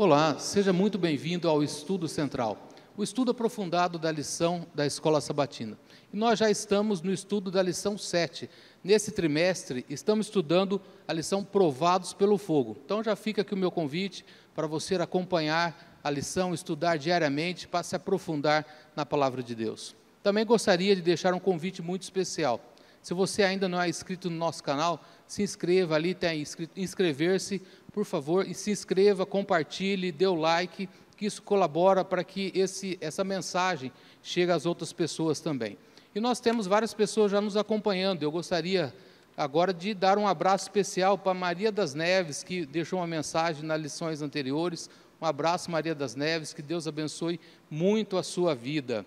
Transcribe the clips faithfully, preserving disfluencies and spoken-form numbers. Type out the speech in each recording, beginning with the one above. Olá, seja muito bem-vindo ao Estudo Central, o estudo aprofundado da lição da Escola Sabatina. E nós já estamos no estudo da lição sete. Nesse trimestre, estamos estudando a lição Provados pelo Fogo. Então, já fica aqui o meu convite para você acompanhar a lição, estudar diariamente, para se aprofundar na Palavra de Deus. Também gostaria de deixar um convite muito especial. Se você ainda não é inscrito no nosso canal, se inscreva ali, tem inscrever-se, por favor, e se inscreva, compartilhe, dê o like, que isso colabora para que esse, essa mensagem chegue às outras pessoas também. E nós temos várias pessoas já nos acompanhando. Eu gostaria agora de dar um abraço especial para Maria das Neves, que deixou uma mensagem nas lições anteriores. Um abraço, Maria das Neves, que Deus abençoe muito a sua vida.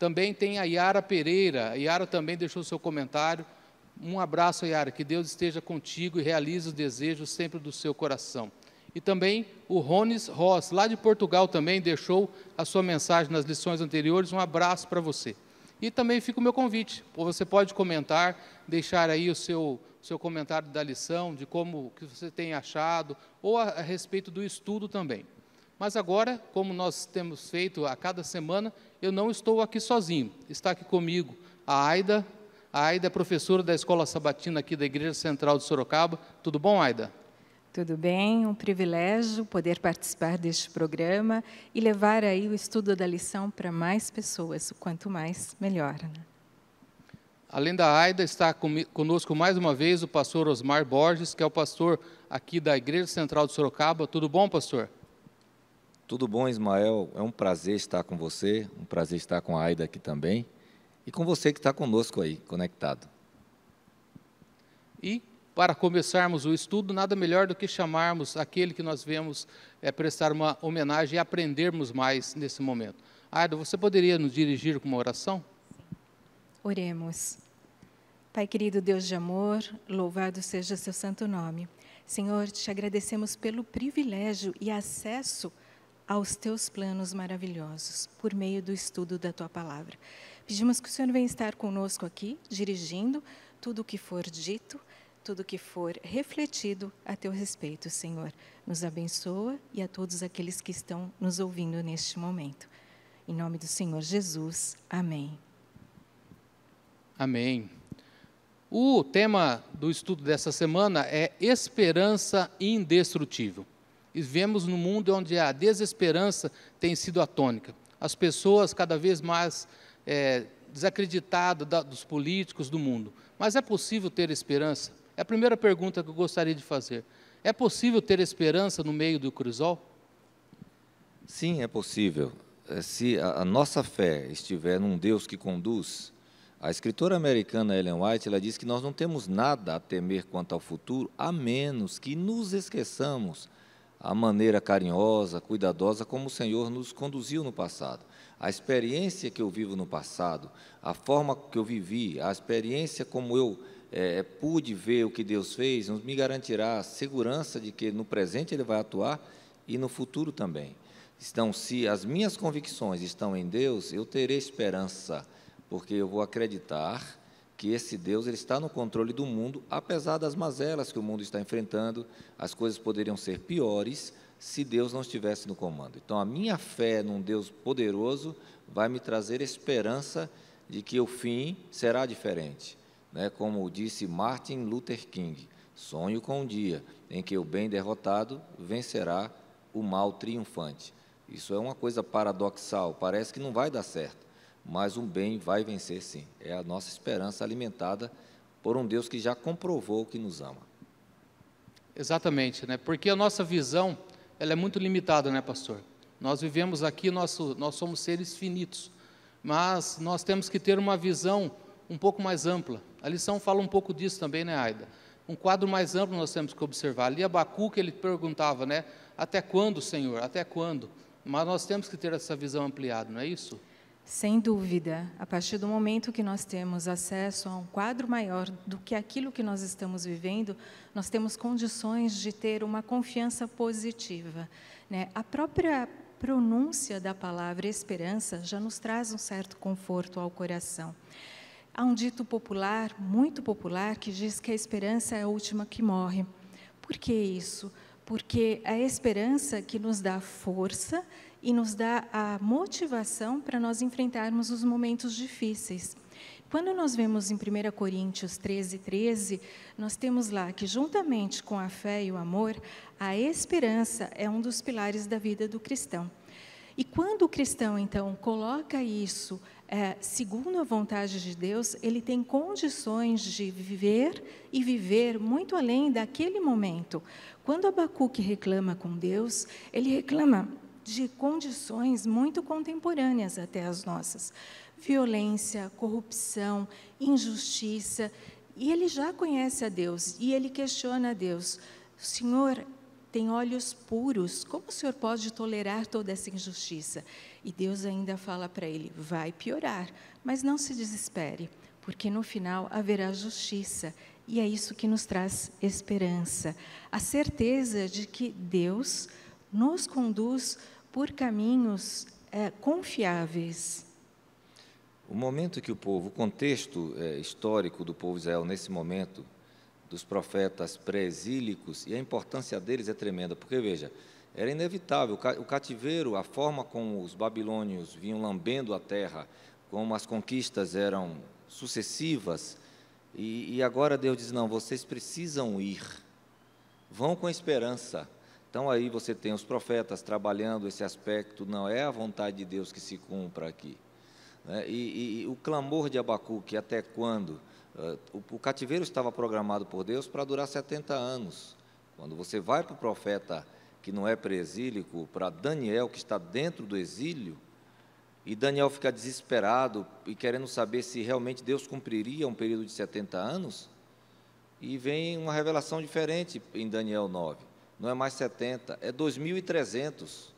Também tem a Yara Pereira, a Yara também deixou seu comentário. Um abraço, Yara, que Deus esteja contigo e realize os desejos sempre do seu coração. E também o Ronis Ross, lá de Portugal, também deixou a sua mensagem nas lições anteriores. Um abraço para você. E também fica o meu convite, você pode comentar, deixar aí o seu, seu comentário da lição, de como que você tem achado, ou a, a respeito do estudo também. Mas agora, como nós temos feito a cada semana, eu não estou aqui sozinho, está aqui comigo a Aida. A Aida é professora da Escola Sabatina aqui da Igreja Central de Sorocaba. Tudo bom, Aida? Tudo bem, um privilégio poder participar deste programa e levar aí o estudo da lição para mais pessoas, quanto mais, melhor. Né? Além da Aida, está conosco mais uma vez o pastor Osmar Borges, que é o pastor aqui da Igreja Central de Sorocaba. Tudo bom, pastor? Tudo bom, Ismael. É um prazer estar com você, um prazer estar com a Aida aqui também. E com você que está conosco aí, conectado. E, para começarmos o estudo, nada melhor do que chamarmos aquele que nós vemos é, prestar uma homenagem e aprendermos mais nesse momento. Aida, você poderia nos dirigir com uma oração? Oremos. Pai querido, Deus de amor, louvado seja seu santo nome. Senhor, te agradecemos pelo privilégio e acesso aos teus planos maravilhosos, por meio do estudo da tua palavra. Pedimos que o Senhor venha estar conosco aqui, dirigindo tudo o que for dito, tudo o que for refletido a teu respeito, Senhor. Nos abençoa e a todos aqueles que estão nos ouvindo neste momento. Em nome do Senhor Jesus, amém. Amém. O tema do estudo dessa semana é Esperança Indestrutível. E vemos no mundo onde a desesperança tem sido a tônica. As pessoas cada vez mais... É, desacreditado da, dos políticos do mundo. Mas é possível ter esperança? É a primeira pergunta que eu gostaria de fazer. É possível ter esperança no meio do crisol? Sim, é possível. Se a, a nossa fé estiver num Deus que conduz, a escritora americana Ellen White, ela diz que nós não temos nada a temer quanto ao futuro, a menos que nos esqueçamos a maneira carinhosa, cuidadosa, como o Senhor nos conduziu no passado. A experiência que eu vivo no passado, a forma que eu vivi, a experiência como eu é, pude ver o que Deus fez, me garantirá a segurança de que no presente Ele vai atuar e no futuro também. Então, se as minhas convicções estão em Deus, eu terei esperança, porque eu vou acreditar que esse Deus ele está no controle do mundo, apesar das mazelas que o mundo está enfrentando. As coisas poderiam ser piores se Deus não estivesse no comando. Então, a minha fé num Deus poderoso vai me trazer esperança de que o fim será diferente. Né? Como disse Martin Luther King, sonho com um dia em que o bem derrotado vencerá o mal triunfante. Isso é uma coisa paradoxal, parece que não vai dar certo. Mas um bem vai vencer, sim. É a nossa esperança alimentada por um Deus que já comprovou que nos ama. Exatamente, né? Porque a nossa visão, ela é muito limitada, né, pastor? Nós vivemos aqui, nosso, nós somos seres finitos, mas nós temos que ter uma visão um pouco mais ampla. A lição fala um pouco disso também, né, Aida? Um quadro mais amplo nós temos que observar. Ali Abacuque, ele perguntava, né, até quando, Senhor? Até quando? Mas nós temos que ter essa visão ampliada, não é isso? Sem dúvida, a partir do momento que nós temos acesso a um quadro maior do que aquilo que nós estamos vivendo, nós temos condições de ter uma confiança positiva, né? A própria pronúncia da palavra esperança já nos traz um certo conforto ao coração. Há um dito popular, muito popular, que diz que a esperança é a última que morre. Por que isso? porque a esperança que nos dá força e nos dá a motivação para nós enfrentarmos os momentos difíceis. Quando nós vemos em primeira Coríntios treze, treze, nós temos lá que, juntamente com a fé e o amor, a esperança é um dos pilares da vida do cristão. E quando o cristão, então, coloca isso é, segundo a vontade de Deus, ele tem condições de viver e viver muito além daquele momento. Quando Abacuque reclama com Deus, ele reclama de condições muito contemporâneas até as nossas. Violência, corrupção, injustiça, e ele já conhece a Deus, e ele questiona a Deus: o Senhor tem olhos puros, como o Senhor pode tolerar toda essa injustiça? E Deus ainda fala para ele: vai piorar, mas não se desespere, porque no final haverá justiça, e é isso que nos traz esperança, a certeza de que Deus nos conduz por caminhos é, confiáveis. O momento que o povo, o contexto é, histórico do povo de Israel nesse momento, dos profetas pré-exílicos, e a importância deles é tremenda, porque, veja, era inevitável, o cativeiro, a forma como os babilônios vinham lambendo a terra, como as conquistas eram sucessivas, e, e agora Deus diz: não, vocês precisam ir, vão com esperança. Então, aí você tem os profetas trabalhando esse aspecto, não é a vontade de Deus que se cumpra aqui. Né? E, e, e o clamor de Abacuque, até quando? Uh, o, o cativeiro estava programado por Deus para durar setenta anos. Quando você vai para o profeta que não é pré-exílico, para Daniel, que está dentro do exílio, e Daniel fica desesperado e querendo saber se realmente Deus cumpriria um período de setenta anos, e vem uma revelação diferente em Daniel nove. Não é mais setenta, é dois mil e trezentos.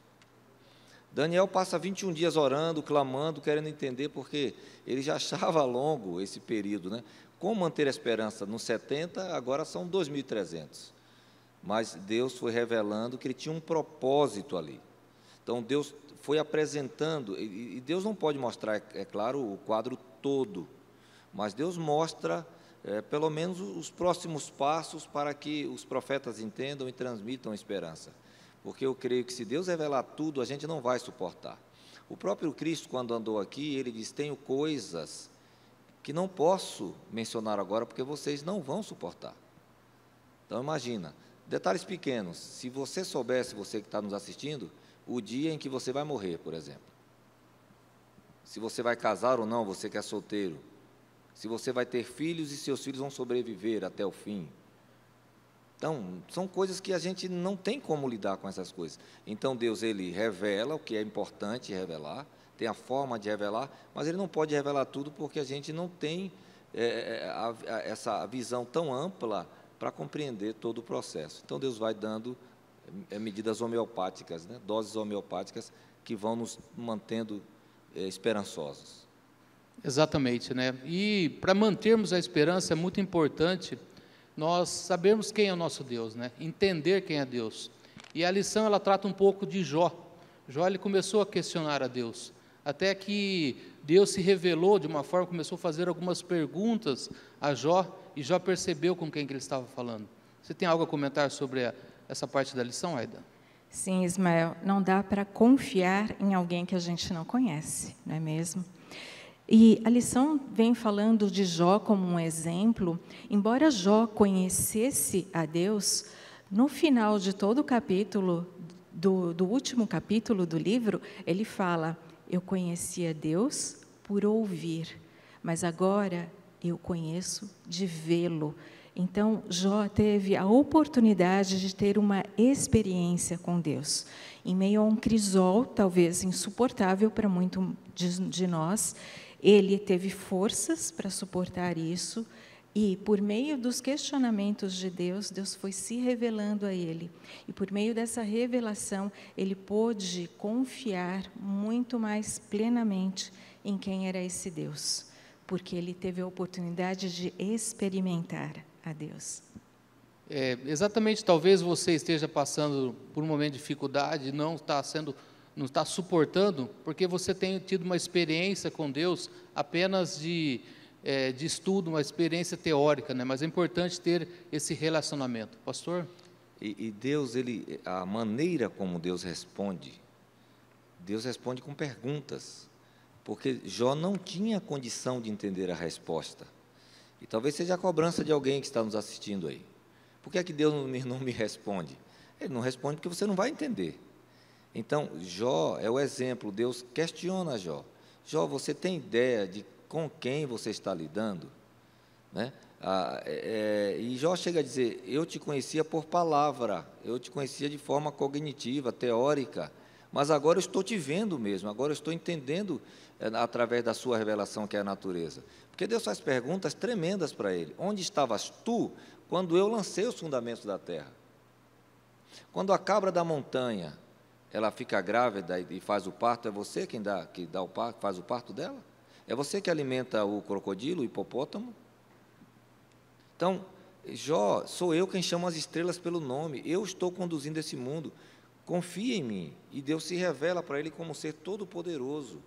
Daniel passa vinte e um dias orando, clamando, querendo entender, porque ele já achava longo esse período, né? Como manter a esperança nos setenta, agora são dois mil e trezentos. Mas Deus foi revelando que ele tinha um propósito ali. Então, Deus foi apresentando, e Deus não pode mostrar, é claro, o quadro todo, mas Deus mostra, é, pelo menos, os próximos passos para que os profetas entendam e transmitam a esperança. Porque eu creio que, se Deus revelar tudo, a gente não vai suportar. O próprio Cristo, quando andou aqui, ele diz: tenho coisas que não posso mencionar agora, porque vocês não vão suportar. Então, imagina, detalhes pequenos. Se você soubesse, você que está nos assistindo, o dia em que você vai morrer, por exemplo. Se você vai casar ou não, você que é solteiro. Se você vai ter filhos e seus filhos vão sobreviver até o fim. Então, são coisas que a gente não tem como lidar com essas coisas. Então, Deus, ele revela o que é importante revelar, tem a forma de revelar, mas ele não pode revelar tudo, porque a gente não tem é, a, a, essa visão tão ampla para compreender todo o processo. Então, Deus vai dando é, medidas homeopáticas, né, doses homeopáticas, que vão nos mantendo é, esperançosos. Exatamente, né? E para mantermos a esperança é muito importante nós sabemos quem é o nosso Deus, né? Entender quem é Deus. E a lição, ela trata um pouco de Jó. Jó, ele começou a questionar a Deus, até que Deus se revelou de uma forma, começou a fazer algumas perguntas a Jó, e Jó percebeu com quem que ele estava falando. Você tem algo a comentar sobre a, essa parte da lição, Aida? Sim, Ismael, não dá para confiar em alguém que a gente não conhece, não é mesmo? E a lição vem falando de Jó como um exemplo. Embora Jó conhecesse a Deus, no final de todo o capítulo, do, do último capítulo do livro, ele fala: eu conhecia Deus por ouvir, mas agora eu conheço de vê-lo. Então, Jó teve a oportunidade de ter uma experiência com Deus, em meio a um crisol, talvez insuportável para muito de, de nós. Ele teve forças para suportar isso, e por meio dos questionamentos de Deus, Deus foi se revelando a ele. E por meio dessa revelação, ele pôde confiar muito mais plenamente em quem era esse Deus, porque ele teve a oportunidade de experimentar a Deus. É, exatamente, talvez você esteja passando por um momento de dificuldade, não está sendo... não está suportando, porque você tem tido uma experiência com Deus apenas de, é, de estudo, uma experiência teórica, né? Mas é importante ter esse relacionamento. Pastor? E, e Deus, ele, a maneira como Deus responde, Deus responde com perguntas, porque Jó não tinha condição de entender a resposta. E talvez seja a cobrança de alguém que está nos assistindo aí. Por que é que Deus não me responde? Ele não responde porque você não vai entender. Então, Jó é o exemplo, Deus questiona Jó. Jó, você tem ideia de com quem você está lidando? Né? Ah, é, e Jó chega a dizer, eu te conhecia por palavra, eu te conhecia de forma cognitiva, teórica, mas agora eu estou te vendo mesmo, agora eu estou entendendo é, através da sua revelação, que é a natureza. Porque Deus faz perguntas tremendas para ele. Onde estavas tu quando eu lancei os fundamentos da terra? Quando a cabra da montanha, ela fica grávida e faz o parto, é você quem dá, que dá o parto, faz o parto dela? É você que alimenta o crocodilo, o hipopótamo? Então, Jó, sou eu quem chamo as estrelas pelo nome, eu estou conduzindo esse mundo, confia em mim. E Deus se revela para ele como um ser todo-poderoso.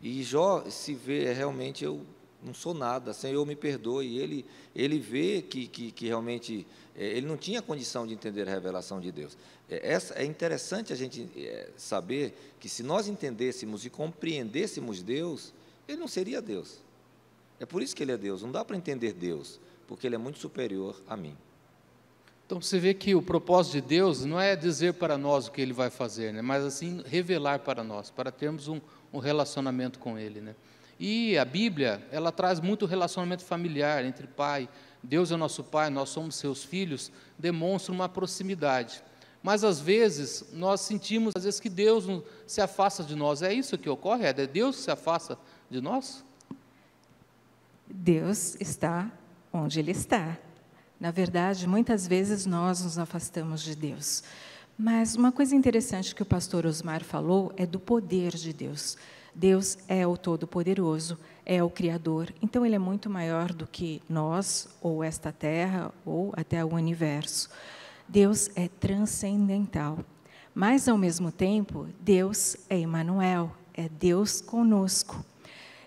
E Jó se vê, realmente, eu não sou nada, Senhor, me perdoe. E ele, ele vê que, que, que realmente, ele não tinha condição de entender a revelação de Deus. É, essa, é interessante a gente saber que se nós entendêssemos e compreendêssemos Deus, ele não seria Deus. É por isso que ele é Deus, não dá para entender Deus, porque ele é muito superior a mim. Então você vê que o propósito de Deus não é dizer para nós o que ele vai fazer, né? Mas assim revelar para nós, para termos um, um relacionamento com ele, né? E a Bíblia, ela traz muito relacionamento familiar entre pai, Deus é nosso pai, nós somos seus filhos, demonstra uma proximidade. Mas às vezes nós sentimos às vezes que Deus se afasta de nós. É isso que ocorre? É Deus se afasta de nós? Deus está onde ele está. Na verdade, muitas vezes nós nos afastamos de Deus. Mas uma coisa interessante que o pastor Osmar falou é do poder de Deus. Deus é o Todo-Poderoso, é o Criador, então ele é muito maior do que nós, ou esta terra, ou até o universo. Deus é transcendental, mas, ao mesmo tempo, Deus é Emmanuel, é Deus conosco.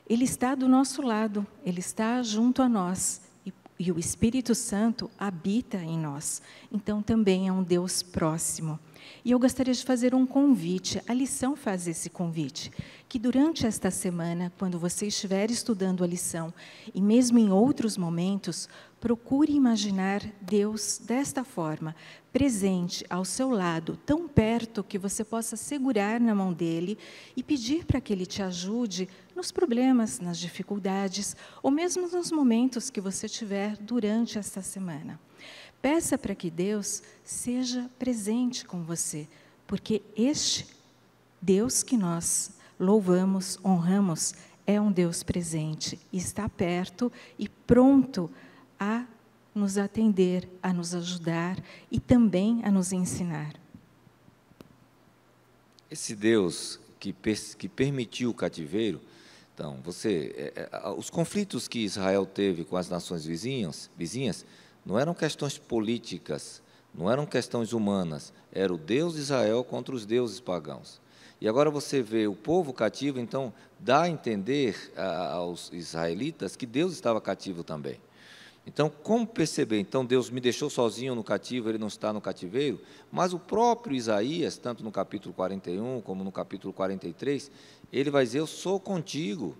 Ele está do nosso lado, ele está junto a nós, e, e o Espírito Santo habita em nós, então também é um Deus próximo. E eu gostaria de fazer um convite, a lição faz esse convite, que durante esta semana, quando você estiver estudando a lição, e mesmo em outros momentos, procure imaginar Deus desta forma, presente ao seu lado, tão perto que você possa segurar na mão dele e pedir para que ele te ajude nos problemas, nas dificuldades, ou mesmo nos momentos que você tiver durante esta semana. Peça para que Deus seja presente com você, porque este Deus que nós louvamos, honramos, é um Deus presente, está perto e pronto a nos atender, a nos ajudar e também a nos ensinar. Esse Deus que, que permitiu o cativeiro, então, você, os conflitos que Israel teve com as nações vizinhas, vizinhas, não eram questões políticas, não eram questões humanas, era o Deus de Israel contra os deuses pagãos. E agora você vê o povo cativo, então dá a entender a, aos israelitas que Deus estava cativo também. Então, como perceber? Então, Deus me deixou sozinho no cativo, ele não está no cativeiro, mas o próprio Isaías, tanto no capítulo quarenta e um como no capítulo quarenta e três, ele vai dizer, eu sou contigo.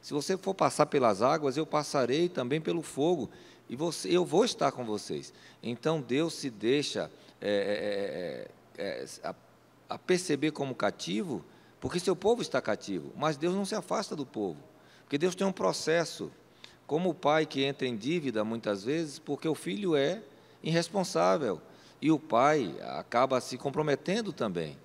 Se você for passar pelas águas, eu passarei também pelo fogo. E você, eu vou estar com vocês. Então, Deus se deixa é, é, é, a, a perceber como cativo, porque seu povo está cativo, mas Deus não se afasta do povo, porque Deus tem um processo, como o pai que entra em dívida muitas vezes, porque o filho é irresponsável, e o pai acaba se comprometendo também,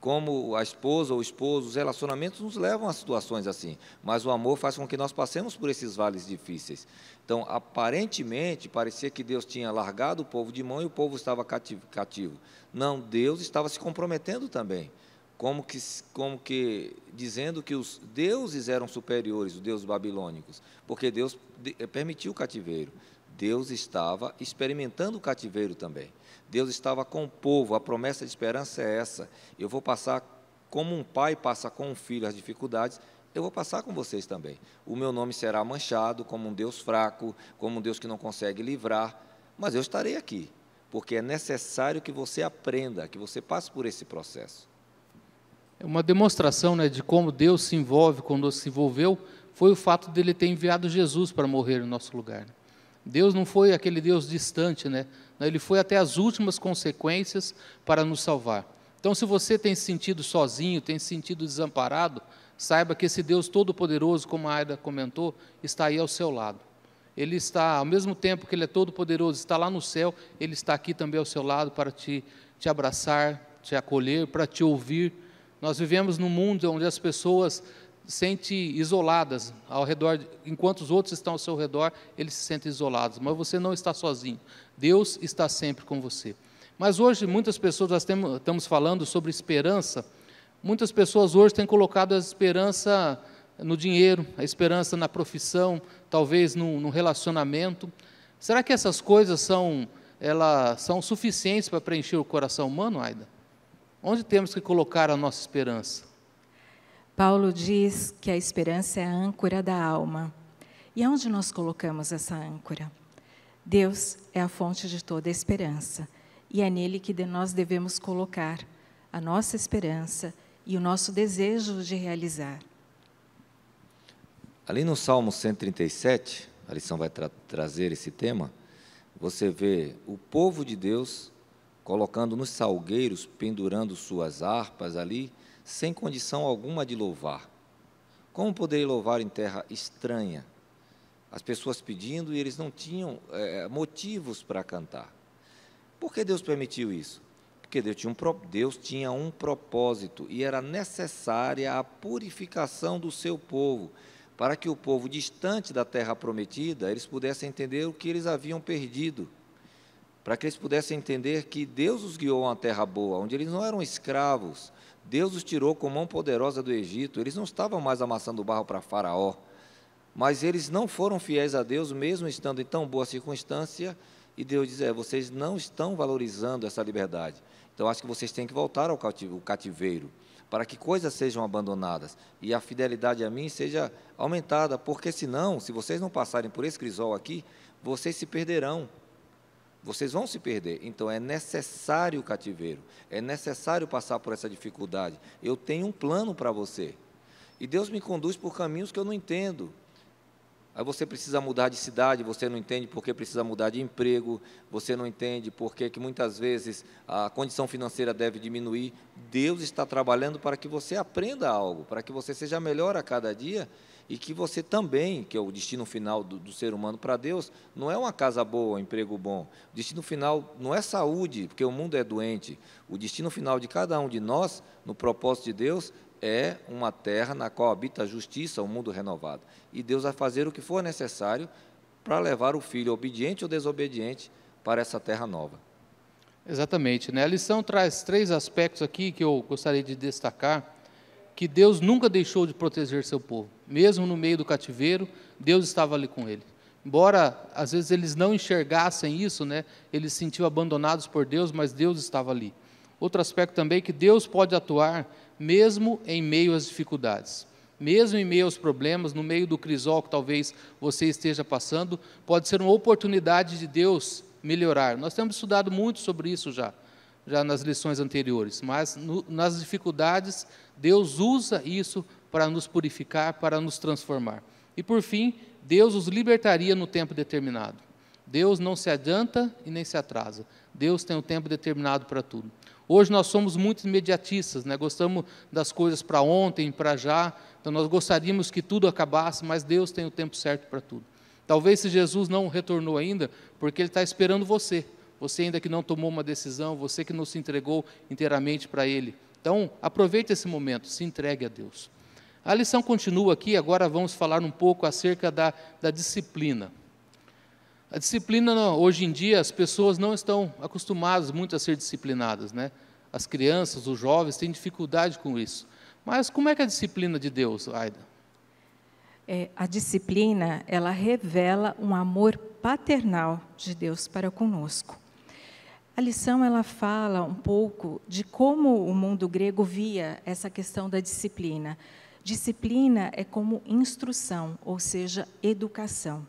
como a esposa ou o esposo, os relacionamentos nos levam a situações assim, mas o amor faz com que nós passemos por esses vales difíceis. Então, aparentemente, parecia que Deus tinha largado o povo de mão e o povo estava cativo. cativo. Não, Deus estava se comprometendo também, como que, como que dizendo que os deuses eram superiores, os deuses babilônicos, porque Deus permitiu o cativeiro. Deus estava experimentando o cativeiro também. Deus estava com o povo, a promessa de esperança é essa. Eu vou passar, como um pai passa com um filho as dificuldades, eu vou passar com vocês também. O meu nome será manchado como um Deus fraco, como um Deus que não consegue livrar, mas eu estarei aqui. porque é necessário que você aprenda, que você passe por esse processo. É uma demonstração, né, de como Deus se envolve, quando se envolveu, foi o fato dele ter enviado Jesus para morrer no nosso lugar. Deus não foi aquele Deus distante, né? Ele foi até as últimas consequências para nos salvar. Então, se você tem se sentido sozinho, tem se sentido desamparado, saiba que esse Deus todo-poderoso, como a Aida comentou, está aí ao seu lado. Ele está, ao mesmo tempo que Ele é todo-poderoso, está lá no céu, Ele está aqui também ao seu lado para te, te abraçar, te acolher, para te ouvir. Nós vivemos num mundo onde as pessoas se sentem isoladas ao redor, enquanto os outros estão ao seu redor, eles se sentem isolados, mas você não está sozinho, Deus está sempre com você. Mas hoje muitas pessoas, nós temos, estamos falando sobre esperança, muitas pessoas hoje têm colocado a esperança no dinheiro, a esperança na profissão, talvez no, no relacionamento. Será que essas coisas são, elas são suficientes para preencher o coração humano, Aida? Onde temos que colocar a nossa esperança? Paulo diz que a esperança é a âncora da alma. E onde nós colocamos essa âncora? Deus é a fonte de toda a esperança. E é nele que nós devemos colocar a nossa esperança e o nosso desejo de realizar. Ali no Salmo cento e trinta e sete, a lição vai tra- trazer esse tema, você vê o povo de Deus colocando nos salgueiros, pendurando suas harpas ali, sem condição alguma de louvar. Como poder louvar em terra estranha? As pessoas pedindo e eles não tinham é, motivos para cantar. Por que Deus permitiu isso? Porque Deus tinha, um, Deus tinha um propósito e era necessária a purificação do seu povo, para que o povo distante da terra prometida, eles pudessem entender o que eles haviam perdido, para que eles pudessem entender que Deus os guiou a uma terra boa, onde eles não eram escravos, Deus os tirou com mão poderosa do Egito, eles não estavam mais amassando barro para Faraó, mas eles não foram fiéis a Deus, mesmo estando em tão boa circunstância, e Deus diz, é, vocês não estão valorizando essa liberdade, então acho que vocês têm que voltar ao cativeiro, para que coisas sejam abandonadas, e a fidelidade a mim seja aumentada, porque senão, se vocês não passarem por esse crisol aqui, vocês se perderão, vocês vão se perder, então é necessário o cativeiro, é necessário passar por essa dificuldade, eu tenho um plano para você, e Deus me conduz por caminhos que eu não entendo, aí você precisa mudar de cidade, você não entende porque precisa mudar de emprego, você não entende porque que muitas vezes a condição financeira deve diminuir, Deus está trabalhando para que você aprenda algo, para que você seja melhor a cada dia, e que você também, que é o destino final do, do ser humano para Deus, não é uma casa boa, um emprego bom. O destino final não é saúde, porque o mundo é doente. O destino final de cada um de nós, no propósito de Deus, é uma terra na qual habita a justiça, um mundo renovado. E Deus vai fazer o que for necessário para levar o filho obediente ou desobediente para essa terra nova. Exatamente, né? A lição traz três aspectos aqui que eu gostaria de destacar, que Deus nunca deixou de proteger seu povo, mesmo no meio do cativeiro, Deus estava ali com ele, embora às vezes eles não enxergassem isso, né, eles se sentiam abandonados por Deus, mas Deus estava ali. Outro aspecto também é que Deus pode atuar mesmo em meio às dificuldades, mesmo em meio aos problemas, no meio do crisol que talvez você esteja passando, pode ser uma oportunidade de Deus melhorar, nós temos estudado muito sobre isso já, já nas lições anteriores, mas no, nas dificuldades, Deus usa isso para nos purificar, para nos transformar. E por fim, Deus os libertaria no tempo determinado. Deus não se adianta e nem se atrasa. Deus tem um tempo determinado para tudo. Hoje nós somos muito imediatistas, né? Gostamos das coisas para ontem, para já, então nós gostaríamos que tudo acabasse, mas Deus tem o tempo certo para tudo. Talvez se Jesus não retornou ainda, porque Ele está esperando você. Você ainda que não tomou uma decisão, você que não se entregou inteiramente para Ele. Então, aproveite esse momento, se entregue a Deus. A lição continua aqui, agora vamos falar um pouco acerca da, da disciplina. A disciplina, hoje em dia, as pessoas não estão acostumadas muito a ser disciplinadas, né? As crianças, os jovens têm dificuldade com isso. Mas como é que é a disciplina de Deus, Aida? É, a disciplina, ela revela um amor paternal de Deus para conosco. A lição ela fala um pouco de como o mundo grego via essa questão da disciplina. Disciplina é como instrução, ou seja, educação.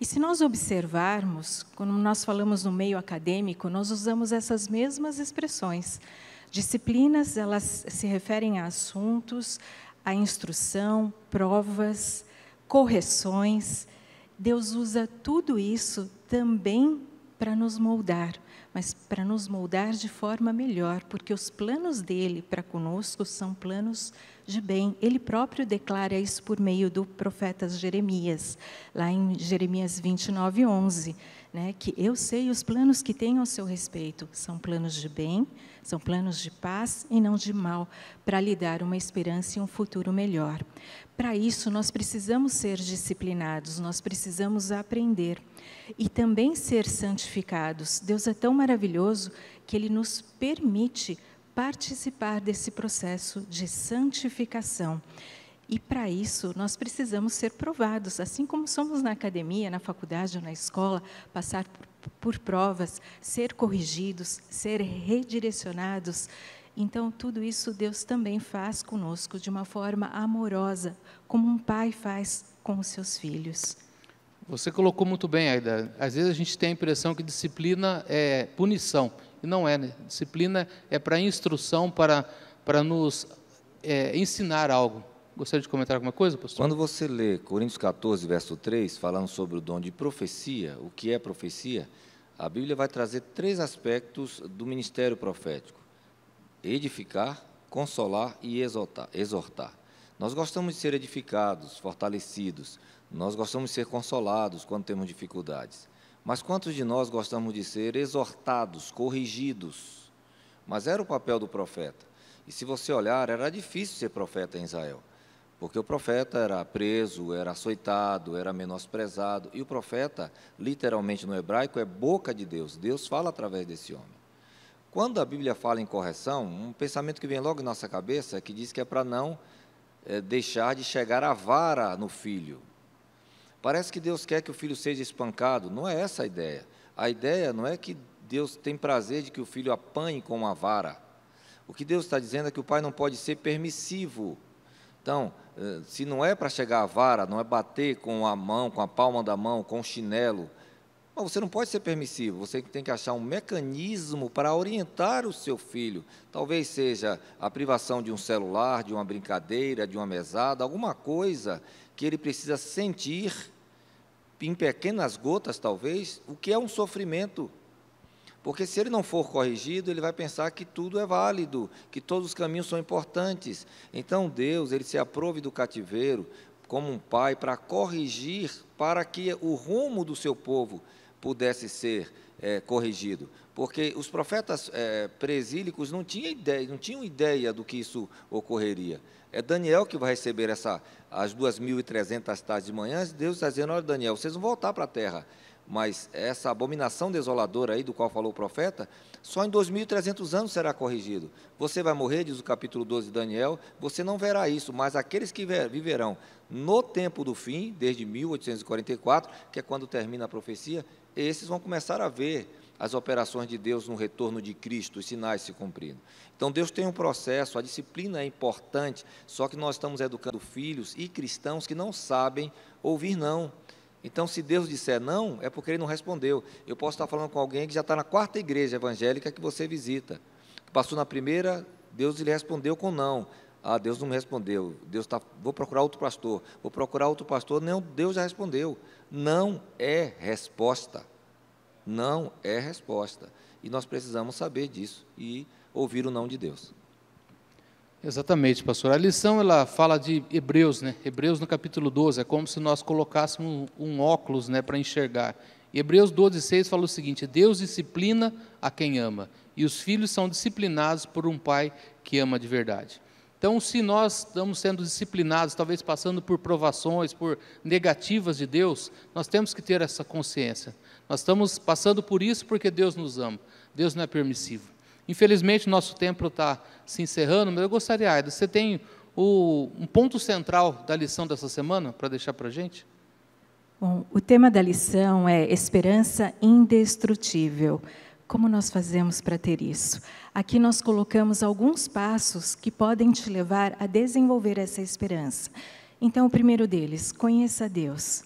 E se nós observarmos, quando nós falamos no meio acadêmico, nós usamos essas mesmas expressões. Disciplinas, elas se referem a assuntos, a instrução, provas, correções. Deus usa tudo isso também para nos moldar, mas para nos moldar de forma melhor, porque os planos dele para conosco são planos de bem. Ele próprio declara isso por meio do profeta Jeremias, lá em Jeremias vinte e nove, onze, né, que eu sei os planos que tenho ao seu respeito, são planos de bem, são planos de paz e não de mal, para lhe dar uma esperança e um futuro melhor. Para isso, nós precisamos ser disciplinados, nós precisamos aprender e também ser santificados. Deus é tão maravilhoso que Ele nos permite participar desse processo de santificação. E, para isso, nós precisamos ser provados, assim como somos na academia, na faculdade ou na escola, passar por, por provas, ser corrigidos, ser redirecionados. Então, tudo isso Deus também faz conosco de uma forma amorosa, como um pai faz com os seus filhos. Você colocou muito bem, Aida. Às vezes a gente tem a impressão que disciplina é punição, e não é, né? Disciplina é para instrução, para, para nos é, ensinar algo. Gostaria de comentar alguma coisa, pastor? Quando você lê Coríntios quatorze, verso três, falando sobre o dom de profecia, o que é profecia, a Bíblia vai trazer três aspectos do ministério profético: edificar, consolar e exortar, exortar. Nós gostamos de ser edificados, fortalecidos, nós gostamos de ser consolados quando temos dificuldades. Mas quantos de nós gostamos de ser exortados, corrigidos? Mas era o papel do profeta. E se você olhar, era difícil ser profeta em Israel, porque o profeta era preso, era açoitado, era menosprezado. E o profeta, literalmente no hebraico, é boca de Deus. Deus fala através desse homem. Quando a Bíblia fala em correção, um pensamento que vem logo em nossa cabeça é que diz que é para não é, deixar de chegar a vara no filho. Parece que Deus quer que o filho seja espancado. Não é essa a ideia. A ideia não é que Deus tem prazer de que o filho apanhe com uma vara. O que Deus está dizendo é que o pai não pode ser permissivo. Então, se não é para chegar a vara, não é bater com a mão, com a palma da mão, com o chinelo, mas você não pode ser permissivo, você tem que achar um mecanismo para orientar o seu filho. Talvez seja a privação de um celular, de uma brincadeira, de uma mesada, alguma coisa que ele precisa sentir, em pequenas gotas talvez, o que é um sofrimento. Porque se ele não for corrigido, ele vai pensar que tudo é válido, que todos os caminhos são importantes. Então Deus, Ele se aprove do cativeiro como um pai para corrigir, para que o rumo do seu povo pudesse ser é, corrigido, porque os profetas é, presílicos não tinham ideia, não tinham ideia do que isso ocorreria. É Daniel que vai receber essa, as duas mil e trezentas tardes de manhã. Deus está dizendo: olha, Daniel, vocês vão voltar para a terra, mas essa abominação desoladora aí do qual falou o profeta, só em dois mil e trezentos anos será corrigido. Você vai morrer, diz o capítulo doze de Daniel, você não verá isso, mas aqueles que viverão no tempo do fim, desde mil oitocentos e quarenta e quatro, que é quando termina a profecia, esses vão começar a ver as operações de Deus no retorno de Cristo, os sinais se cumprindo. Então, Deus tem um processo, a disciplina é importante, só que nós estamos educando filhos e cristãos que não sabem ouvir não. Então, se Deus disser não, é porque Ele não respondeu. Eu posso estar falando com alguém que já está na quarta igreja evangélica que você visita. Passou na primeira, Deus lhe respondeu com não. Ah, Deus não me respondeu, Deus tá, vou procurar outro pastor, vou procurar outro pastor, não, Deus já respondeu. Não é resposta, não é resposta. E nós precisamos saber disso e ouvir o não de Deus. Exatamente, pastor. A lição, ela fala de Hebreus, né? Hebreus no capítulo doze, é como se nós colocássemos um óculos, né, para enxergar. Hebreus doze, seis fala o seguinte: Deus disciplina a quem ama, e os filhos são disciplinados por um pai que ama de verdade. Então, se nós estamos sendo disciplinados, talvez passando por provações, por negativas de Deus, nós temos que ter essa consciência. Nós estamos passando por isso porque Deus nos ama, Deus não é permissivo. Infelizmente, nosso tempo está se encerrando, mas eu gostaria, Aida, você tem o, um ponto central da lição dessa semana para deixar para a gente? Bom, o tema da lição é Esperança Indestrutível. Como nós fazemos para ter isso? Aqui nós colocamos alguns passos que podem te levar a desenvolver essa esperança. Então, o primeiro deles, conheça Deus.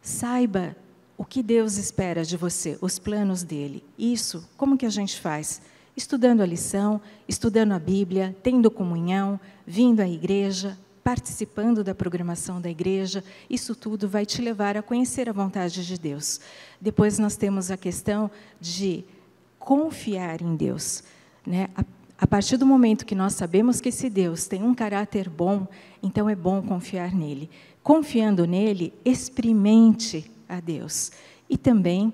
Saiba o que Deus espera de você, os planos dele. Isso, como que a gente faz? Estudando a lição, estudando a Bíblia, tendo comunhão, vindo à igreja, participando da programação da igreja, isso tudo vai te levar a conhecer a vontade de Deus. Depois nós temos a questão de confiar em Deus, né? A, a partir do momento que nós sabemos que esse Deus tem um caráter bom, então é bom confiar nele. Confiando nele, experimente a Deus. E também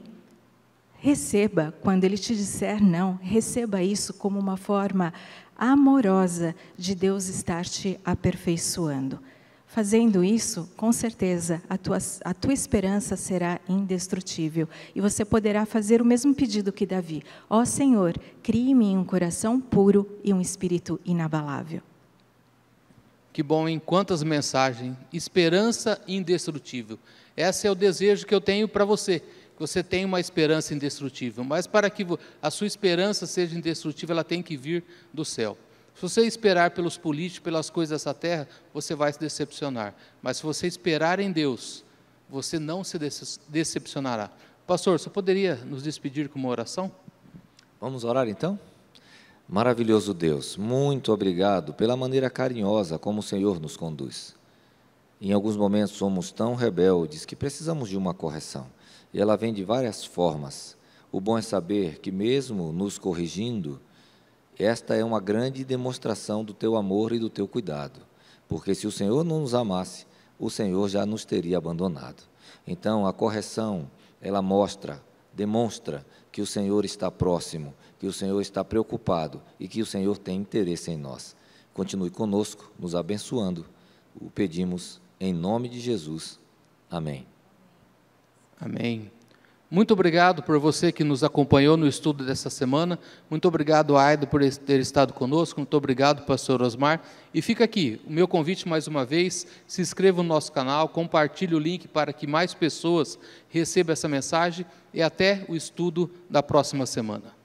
receba, quando ele te disser não, receba isso como uma forma amorosa de Deus estar te aperfeiçoando. Fazendo isso, com certeza, a tua, a tua esperança será indestrutível. E você poderá fazer o mesmo pedido que Davi. Ó Senhor, crie em mim um coração puro e um espírito inabalável. Que bom, hein? Quantas mensagens. Esperança indestrutível. Esse é o desejo que eu tenho para você. Você tem uma esperança indestrutível, mas para que a sua esperança seja indestrutível, ela tem que vir do céu. Se você esperar pelos políticos, pelas coisas dessa terra, você vai se decepcionar. Mas se você esperar em Deus, você não se decepcionará. Pastor, você poderia nos despedir com uma oração? Vamos orar então? Maravilhoso Deus, muito obrigado pela maneira carinhosa como o Senhor nos conduz. Em alguns momentos somos tão rebeldes que precisamos de uma correção. E ela vem de várias formas. O bom é saber que mesmo nos corrigindo, esta é uma grande demonstração do teu amor e do teu cuidado. Porque se o Senhor não nos amasse, o Senhor já nos teria abandonado. Então, a correção, ela mostra, demonstra que o Senhor está próximo, que o Senhor está preocupado e que o Senhor tem interesse em nós. Continue conosco, nos abençoando. O pedimos em nome de Jesus. Amém. Amém. Muito obrigado por você que nos acompanhou no estudo dessa semana. Muito obrigado, Aida, por ter estado conosco. Muito obrigado, pastor Osmar. E fica aqui o meu convite mais uma vez. Se inscreva no nosso canal, compartilhe o link para que mais pessoas recebam essa mensagem. E até o estudo da próxima semana.